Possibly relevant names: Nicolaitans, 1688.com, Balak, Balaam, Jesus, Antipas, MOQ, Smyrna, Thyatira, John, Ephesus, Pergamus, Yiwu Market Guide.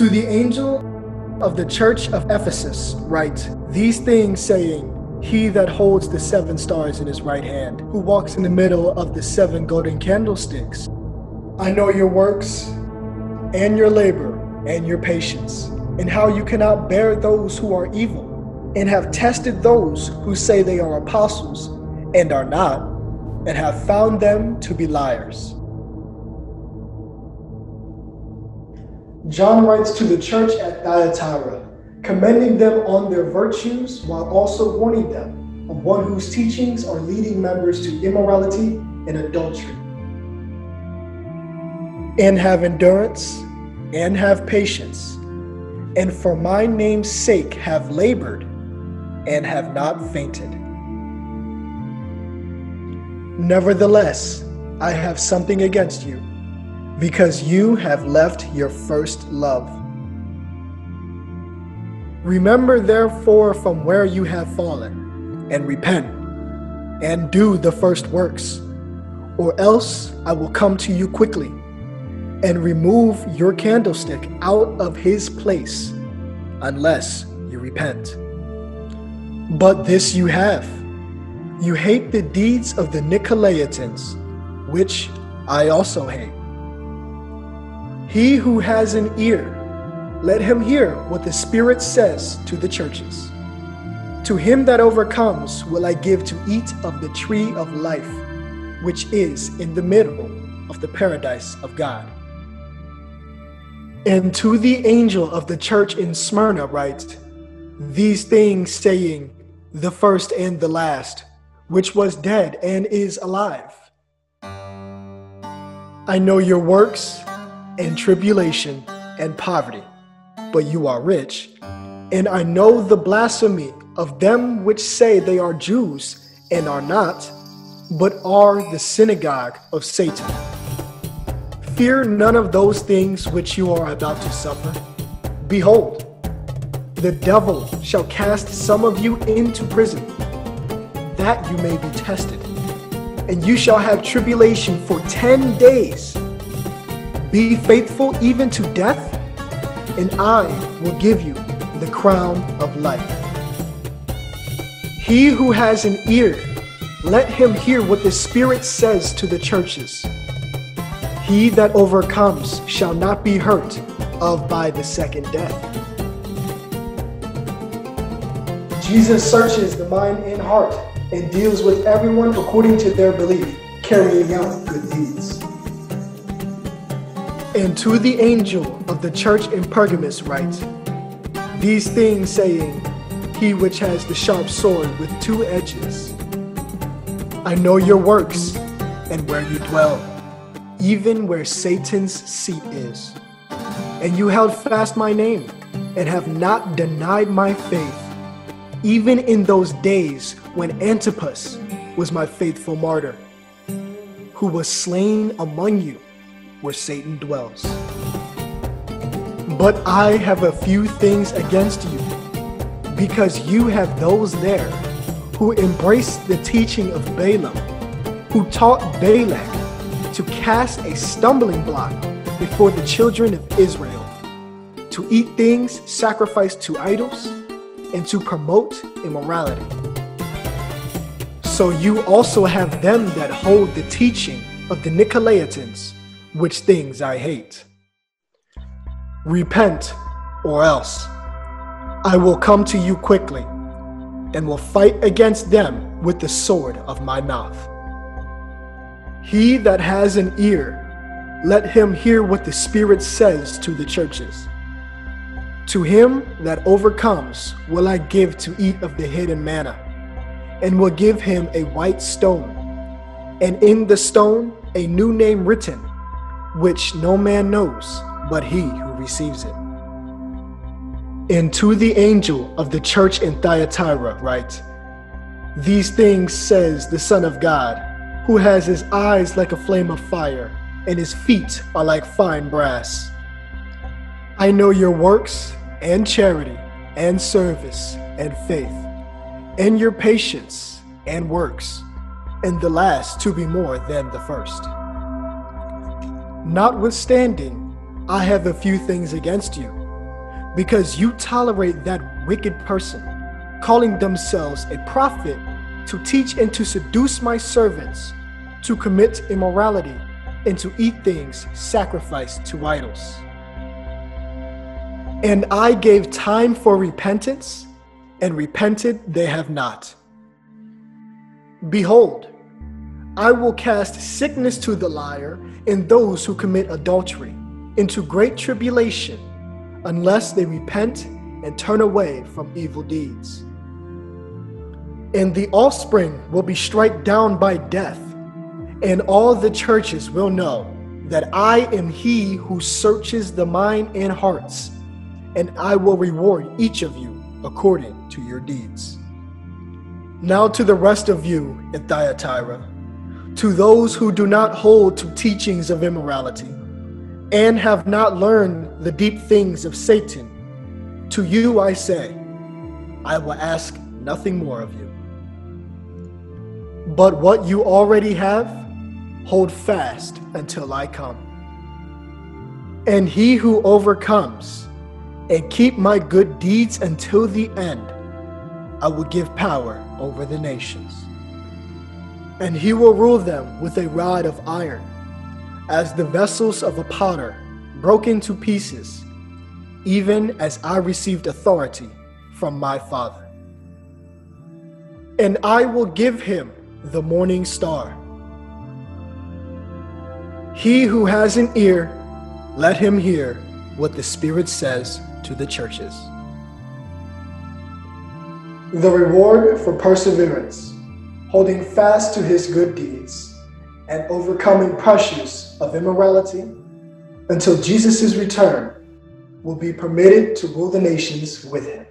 To the angel of the church of Ephesus write, these things saying, he that holds the seven stars in his right hand, who walks in the middle of the seven golden candlesticks. I know your works and your labor and your patience, and how you cannot bear those who are evil, and have tested those who say they are apostles and are not, and have found them to be liars. John writes to the church at Thyatira, commending them on their virtues while also warning them of one whose teachings are leading members to immorality and adultery. And have endurance, and have patience, and for my name's sake have labored, and have not fainted. Nevertheless, I have something against you, because you have left your first love. Remember therefore from where you have fallen, and repent, and do the first works, or else I will come to you quickly, and remove your candlestick out of his place, unless you repent. But this you have, you hate the deeds of the Nicolaitans, which I also hate. He who has an ear, let him hear what the Spirit says to the churches. To him that overcomes will I give to eat of the tree of life, which is in the middle of the paradise of God. And to the angel of the church in Smyrna write, these things saying, the first and the last, which was dead and is alive. I know your works, and tribulation, and poverty, but you are rich. And I know the blasphemy of them which say they are Jews and are not, but are the synagogue of Satan. Fear none of those things which you are about to suffer. Behold, the devil shall cast some of you into prison, that you may be tested, and you shall have tribulation for 10 days. Be faithful even to death, and I will give you the crown of life. He who has an ear, let him hear what the Spirit says to the churches. He that overcomes shall not be hurt of by the second death. Jesus searches the mind and heart and deals with everyone according to their belief, carrying out good deeds. And to the angel of the church in Pergamus write, these things saying, he which has the sharp sword with two edges. I know your works, and where you dwell, even where Satan's seat is. And you held fast my name, and have not denied my faith, even in those days when Antipas was my faithful martyr, who was slain among you, where Satan dwells. But I have a few things against you, because you have those there who embrace the teaching of Balaam, who taught Balak to cast a stumbling block before the children of Israel, to eat things sacrificed to idols, and to promote immorality. So you also have them that hold the teaching of the Nicolaitans, which things I hate. Repent, or else I will come to you quickly, and will fight against them with the sword of my mouth. He that has an ear, let him hear what the Spirit says to the churches. To him that overcomes will I give to eat of the hidden manna, and will give him a white stone, and in the stone a new name written, which no man knows but he who receives it. And to the angel of the church in Thyatira write, these things says the Son of God, who has his eyes like a flame of fire, and his feet are like fine brass. I know your works, and charity, and service, and faith, and your patience, and works, and the last to be more than the first. Notwithstanding, I have a few things against you, because you tolerate that wicked person, calling themselves a prophet, to teach and to seduce my servants, to commit immorality, and to eat things sacrificed to idols. And I gave time for repentance, and repented they have not. Behold, I will cast sickness to the liar and those who commit adultery into great tribulation, unless they repent and turn away from evil deeds. And the offspring will be struck down by death, and all the churches will know that I am he who searches the mind and hearts, and I will reward each of you according to your deeds. Now to the rest of you in Thyatira, to those who do not hold to teachings of immorality, and have not learned the deep things of Satan, to you I say, I will ask nothing more of you. But what you already have, hold fast until I come. And he who overcomes and keep my good deeds until the end, I will give power over the nations. And he will rule them with a rod of iron, as the vessels of a potter broken to pieces, even as I received authority from my Father. And I will give him the morning star. He who has an ear, let him hear what the Spirit says to the churches. The reward for perseverance, holding fast to his good deeds, and overcoming pressures of immorality until Jesus' return, will be permitted to rule the nations with him.